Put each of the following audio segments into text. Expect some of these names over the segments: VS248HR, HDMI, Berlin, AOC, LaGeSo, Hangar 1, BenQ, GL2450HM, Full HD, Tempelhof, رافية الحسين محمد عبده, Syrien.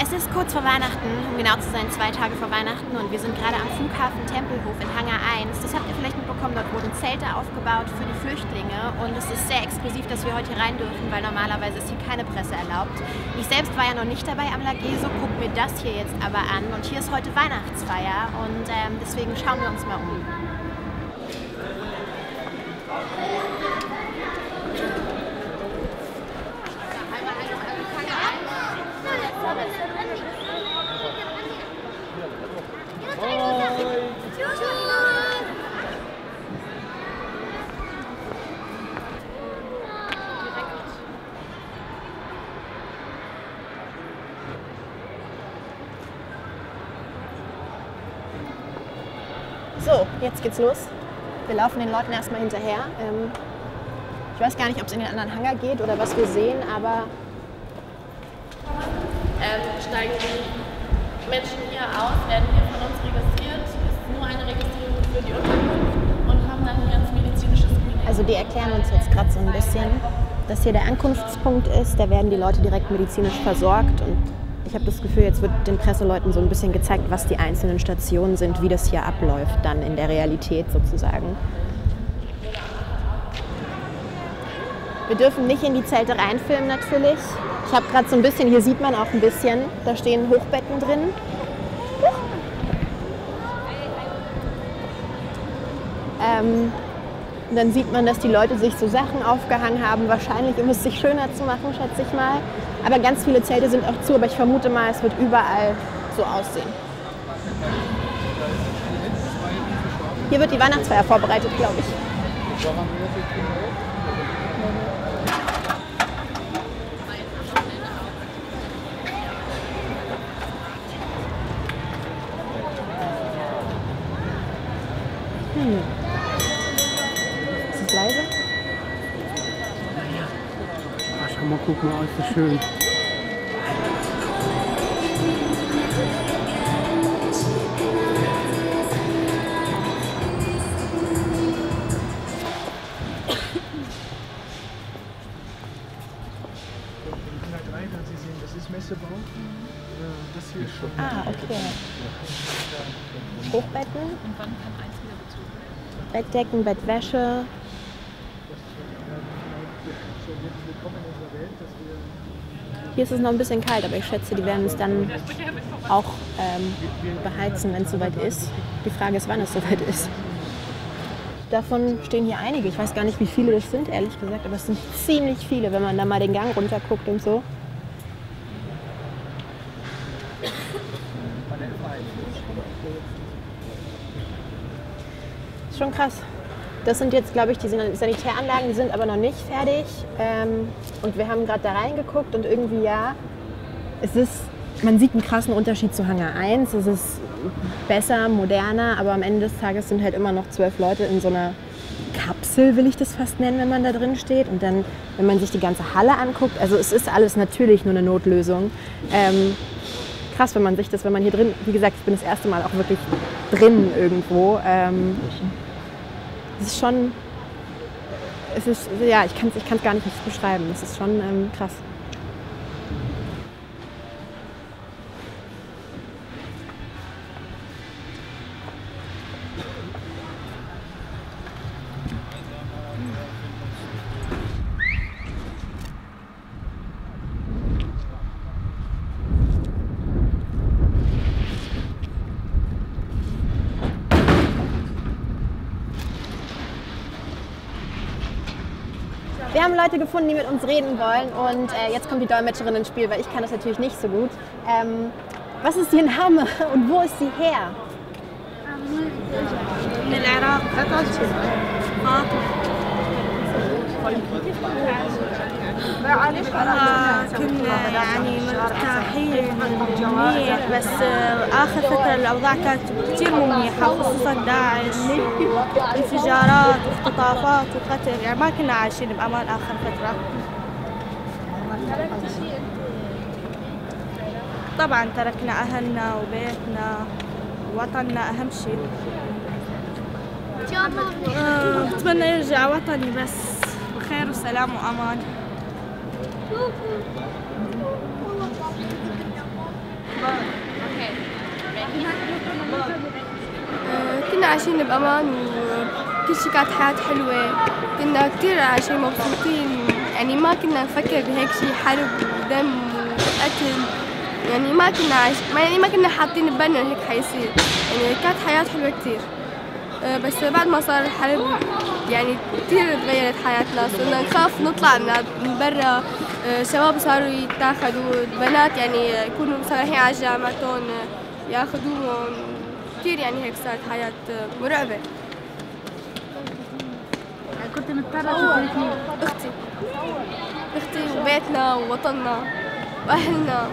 Es ist kurz vor Weihnachten, um genau zu sein 2 Tage vor Weihnachten, und wir sind gerade am Flughafen Tempelhof in Hangar 1. Das habt ihr vielleicht mitbekommen, dort wurden Zelte aufgebaut für die Flüchtlinge, und es ist sehr exklusiv, dass wir heute hier rein dürfen, weil normalerweise ist hier keine Presse erlaubt. Ich selbst war ja noch nicht dabei am Lageso, guck mir das hier jetzt aber an, und hier ist heute Weihnachtsfeier und deswegen schauen wir uns mal um. So, jetzt geht's los. Wir laufen den Leuten erstmal hinterher. Ich weiß gar nicht, ob es in den anderen Hangar geht oder was wir sehen, aber steigen die Menschen hier aus, werden hier von uns registriert. Es ist nur eine Registrierung für die Unterkunft und haben dann hier ein medizinisches Klinik. Also die erklären uns jetzt gerade so ein bisschen, dass hier der Ankunftspunkt ist. Da werden die Leute direkt medizinisch versorgt, und ich habe das Gefühl, jetzt wird den Presseleuten so ein bisschen gezeigt, was die einzelnen Stationen sind, wie das hier abläuft dann in der Realität sozusagen. Wir dürfen nicht in die Zelte reinfilmen natürlich. Ich habe gerade so ein bisschen, hier sieht man auch ein bisschen, da stehen Hochbetten drin. Und dann sieht man, dass die Leute sich so Sachen aufgehangen haben, wahrscheinlich um es sich schöner zu machen, schätze ich mal. Aber ganz viele Zelte sind auch zu, aber ich vermute mal, es wird überall so aussehen. Hier wird die Weihnachtsfeier vorbereitet, glaube ich. Ist es leise? Schau mal, guck mal, ist das schön. Ah, okay. Hochbetten. Bettdecken, Bettwäsche. Hier ist es noch ein bisschen kalt, aber ich schätze, die werden es dann auch beheizen, wenn es soweit ist. Die Frage ist, wann es soweit ist. Davon stehen hier einige. Ich weiß gar nicht, wie viele das sind, ehrlich gesagt, aber es sind ziemlich viele, wenn man da mal den Gang runter guckt und so. Schon krass. Das sind jetzt, glaube ich, die Sanitäranlagen, die sind aber noch nicht fertig. Und wir haben gerade da reingeguckt und irgendwie, ja, es ist, man sieht einen krassen Unterschied zu Hangar 1. Es ist besser, moderner, aber am Ende des Tages sind halt immer noch 12 Leute in so einer Kapsel, will ich das fast nennen, wenn man da drin steht. Und dann, wenn man sich die ganze Halle anguckt, also es ist alles natürlich nur eine Notlösung. Krass, wenn man sich das, wenn man hier drin, wie gesagt, ich bin das erste Mal auch wirklich drin irgendwo. Das ist schon, es ist, ja, ich kann es gar nicht richtig beschreiben. Es ist schon krass. Wir haben Leute gefunden, die mit uns reden wollen, und jetzt kommt die Dolmetscherin ins Spiel, weil ich kann das natürlich nicht so gut. Was ist Ihr Name und wo ist sie her? كنا عايشين بأمان وكل شيء كانت حياة حلوة، كنا كتير عايشين مبسوطين، يعني ما كنا نفكر بهيك شيء حرب ودم وقتل، يعني ما كنا يعني ما كنا حاطين ببالنا هيك حيصير، يعني كانت حياة حلوة كتير. بس بعد ما صار الحرب يعني كثير تغيرت حياتنا، صرنا نخاف نطلع من برا، شباب صاروا يتاخذوا، البنات يعني يكونوا رايحين على جامعتهم ياخذوهم، كثير يعني هيك صارت حياة مرعبة. كنت مضطرة تتركي أختي وبيتنا ووطننا وأهلنا.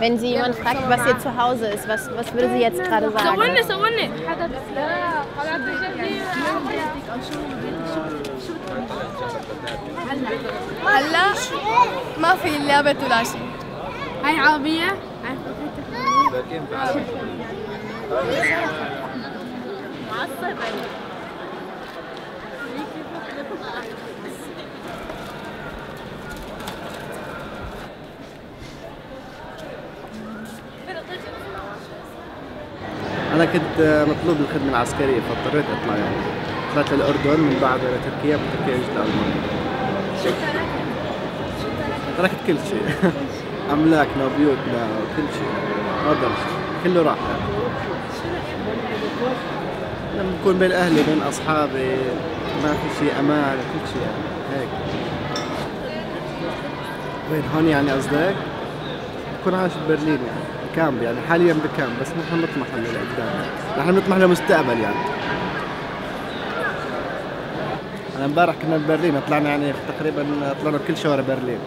Wenn Sie jemand fragt, was Ihr Zuhause ist, was würde Sie jetzt gerade sagen? هلا ما في لا بيت ولا شيء. هاي عربية. أنا كنت مطلوب الخدمة العسكرية فاضطريت أطلع، يعني طلعت للأردن من بعدها لتركيا، من تركيا إجت لألمانيا. تركت كل شيء، أملاكنا وبيوتنا وكل شيء، ما ضل شيء، كله راح. لما بكون بين أهلي بين أصحابي ما في شيء أمان، كل شيء يعني هيك. وين هون يعني قصدك؟ بكون عايش ببرلين يعني. كامب يعني حاليا بكامب، بس نحن نطمح لقدام، نحن نطمح لمستقبل يعني. أنا امبارح كنا ببرلين، طلعنا يعني تقريبا طلعنا بكل شوارع برلين،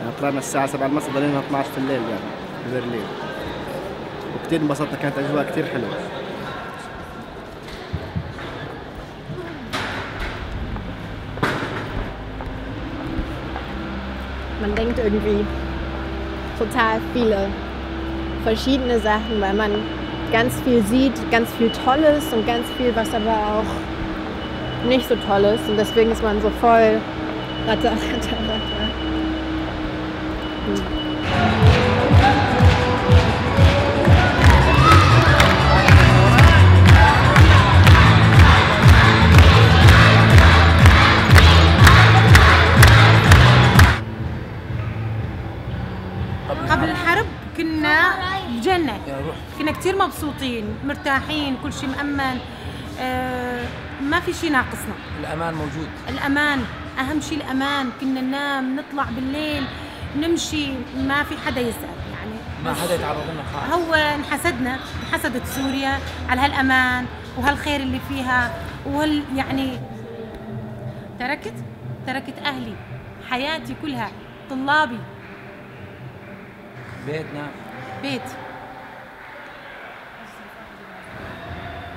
يعني طلعنا الساعة 7 المساء ضلينا 12 في الليل يعني ببرلين، وكثير انبسطنا، كانت أجواء كثير حلوة. Man denkt irgendwie total viele verschiedene Sachen, weil man ganz viel sieht, ganz viel Tolles und ganz viel, was aber auch nicht so toll ist. Und deswegen ist man so voll ratter. جنة. كنا كتير مبسوطين مرتاحين، كل شيء مأمن، ما في شيء ناقصنا، الأمان موجود، الأمان أهم شيء، الأمان. كنا ننام نطلع بالليل نمشي، ما في حدا يسأل، يعني ما حدا يتعرض لنا خالص. هو انحسدت سوريا على هالأمان وهالخير اللي فيها يعني تركت أهلي، حياتي كلها، طلابي، بيتنا، بيت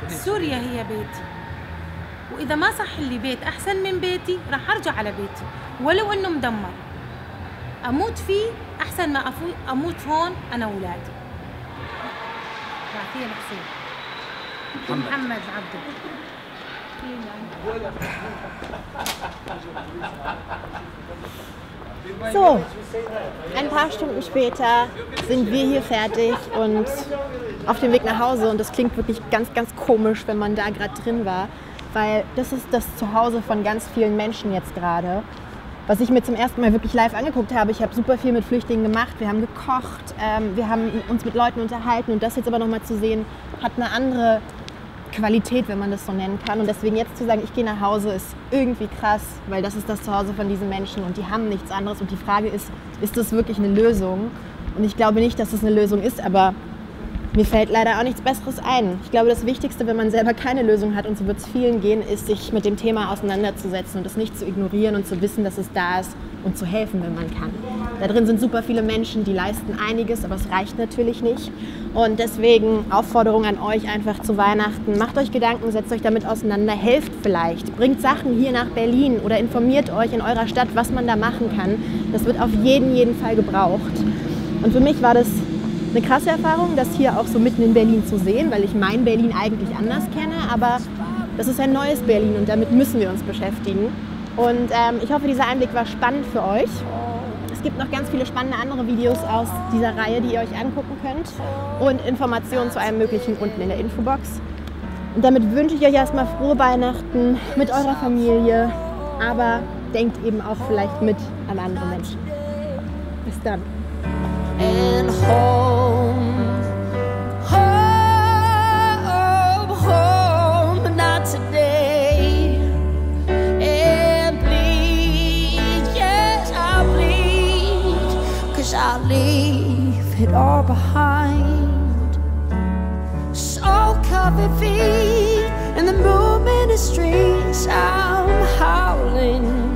سوريا هي بيتي، وإذا ما صح لي بيت أحسن من بيتي راح أرجع على بيتي ولو إنه مدمر، أموت فيه أحسن ما أموت هون أنا وولادي. رافية الحسين محمد عبده. So, ein paar Stunden später sind wir hier fertig und auf dem Weg nach Hause, und das klingt wirklich ganz, ganz komisch, wenn man da gerade drin war, weil das ist das Zuhause von ganz vielen Menschen jetzt gerade, was ich mir zum ersten Mal wirklich live angeguckt habe. Ich habe super viel mit Flüchtlingen gemacht, wir haben gekocht, wir haben uns mit Leuten unterhalten, und das jetzt aber nochmal zu sehen, hat eine andere Qualität, wenn man das so nennen kann. Und deswegen jetzt zu sagen, ich gehe nach Hause, ist irgendwie krass, weil das ist das Zuhause von diesen Menschen und die haben nichts anderes. Und die Frage ist, ist das wirklich eine Lösung? Und ich glaube nicht, dass es eine Lösung ist, aber mir fällt leider auch nichts Besseres ein. Ich glaube, das Wichtigste, wenn man selber keine Lösung hat, und so wird es vielen gehen, ist, sich mit dem Thema auseinanderzusetzen und es nicht zu ignorieren und zu wissen, dass es da ist und zu helfen, wenn man kann. Da drin sind super viele Menschen, die leisten einiges, aber es reicht natürlich nicht. Und deswegen Aufforderung an euch einfach zu Weihnachten: Macht euch Gedanken, setzt euch damit auseinander, helft vielleicht, bringt Sachen hier nach Berlin oder informiert euch in eurer Stadt, was man da machen kann. Das wird auf jeden Fall gebraucht. Und für mich war das eine krasse Erfahrung, das hier auch so mitten in Berlin zu sehen, weil ich mein Berlin eigentlich anders kenne, aber das ist ein neues Berlin und damit müssen wir uns beschäftigen. Und ich hoffe, dieser Einblick war spannend für euch. Es gibt noch ganz viele spannende andere Videos aus dieser Reihe, die ihr euch angucken könnt. Und Informationen zu allem Möglichen unten in der Infobox. Und damit wünsche ich euch erstmal frohe Weihnachten mit eurer Familie. Aber denkt eben auch vielleicht mit an andere Menschen. Bis dann. I leave it all behind. So covered feet and the movement of strings. I'm howling.